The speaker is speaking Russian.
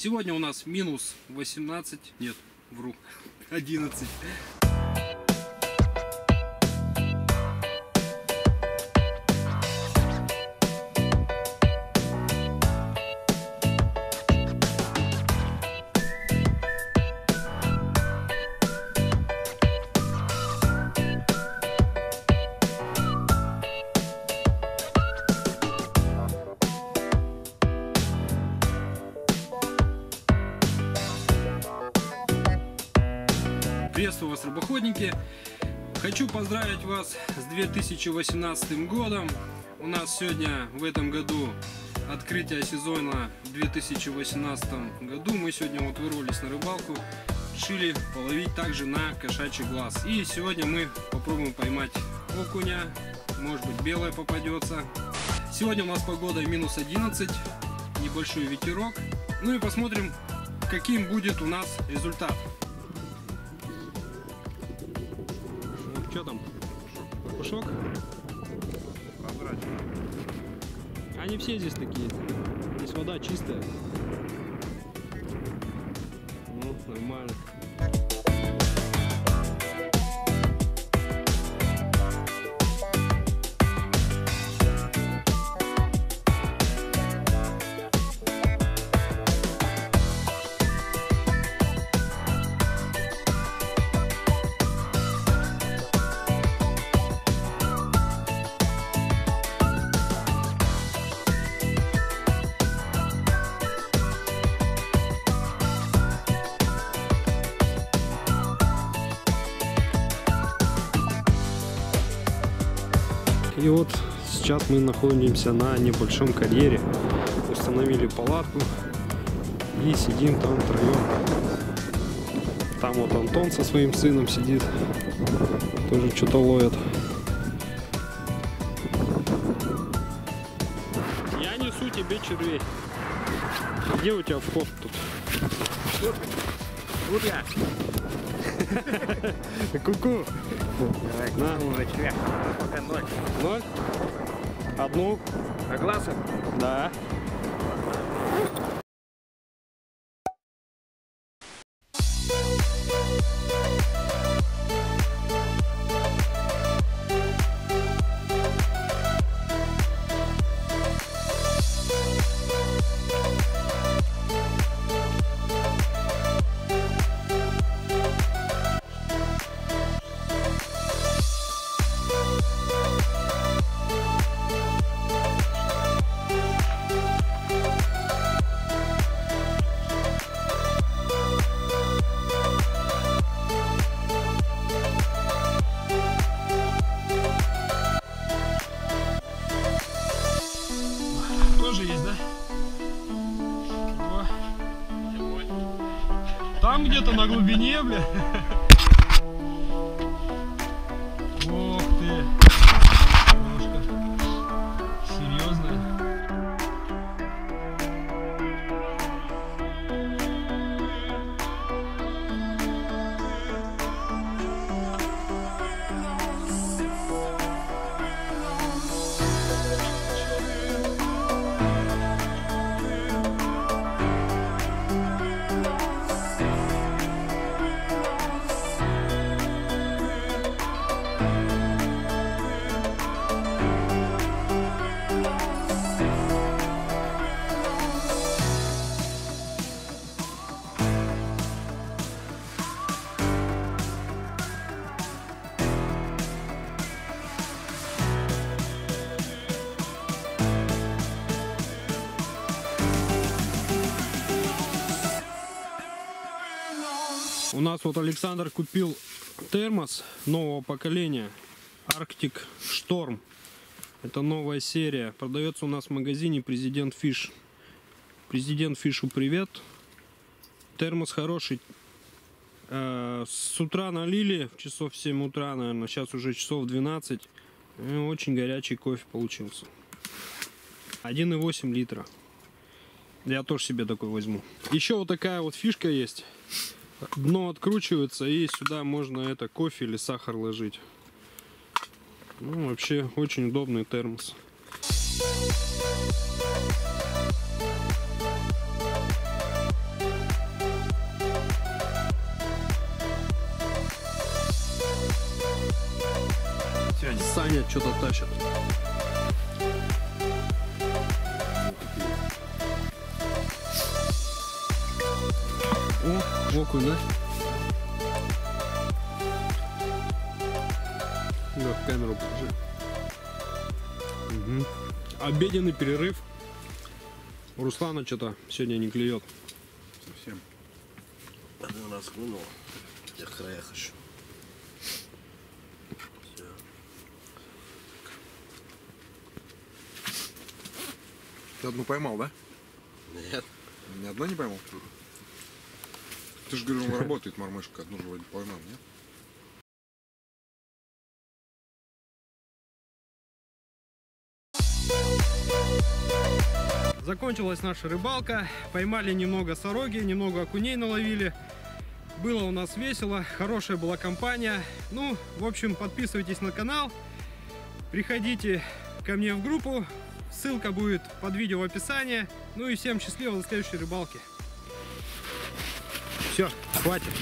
Сегодня у нас минус 18, нет, вру, 11. Приветствую вас, рыбоходники! Хочу поздравить вас с 2018 годом. У нас сегодня в этом году открытие сезона в 2018 году. Мы сегодня вот вырвались на рыбалку, решили половить также на кошачий глаз. И сегодня мы попробуем поймать окуня, может быть, белая попадется. Сегодня у нас погода минус 11, небольшой ветерок. Ну и посмотрим, каким будет у нас результат. Что там? Пушок? Прозрачный. Они все здесь такие. Здесь вода чистая. Вот, нормально. И вот сейчас мы находимся на небольшом карьере, установили палатку и сидим там втроем. Там вот Антон со своим сыном сидит, тоже что-то ловит. Я несу тебе червей. Где у тебя вход тут? Вот я. Ку-ку. Давай, на червя. Пока ноль. Ноль? Одну. Огласов? Да. Там где-то на глубине, бля. Ох ты. Немножко серьезная. У нас вот Александр купил термос нового поколения Arctic Storm. Это новая серия. Продается у нас в магазине Президент Фиш. Президент Фишу привет. Термос хороший. С утра налили, часов в 7 утра, наверное. Сейчас уже часов 12. И очень горячий кофе получился. 1,8 литра. Я тоже себе такой возьму. Еще вот такая вот фишка есть. Дно откручивается, и сюда можно это кофе или сахар ложить. Ну, вообще очень удобный термос. тянет. Саня что-то тащит. О, окунь, да? Да, в камеру положи. Угу. Обеденный перерыв. Руслана что-то сегодня не клюет. Совсем. Один раз клюнула. Я в краях еще. Все. Ты одну поймал, да? Нет. Ни одну не поймал? Ты же говорил, он работает, мормышка. Одну же вроде поймал, нет? Закончилась наша рыбалка, поймали немного сороги, немного окуней наловили. Было у нас весело, хорошая была компания. Ну, в общем, подписывайтесь на канал, приходите ко мне в группу, ссылка будет под видео в описании. Ну и всем счастливо до следующей рыбалки. Все, хватит.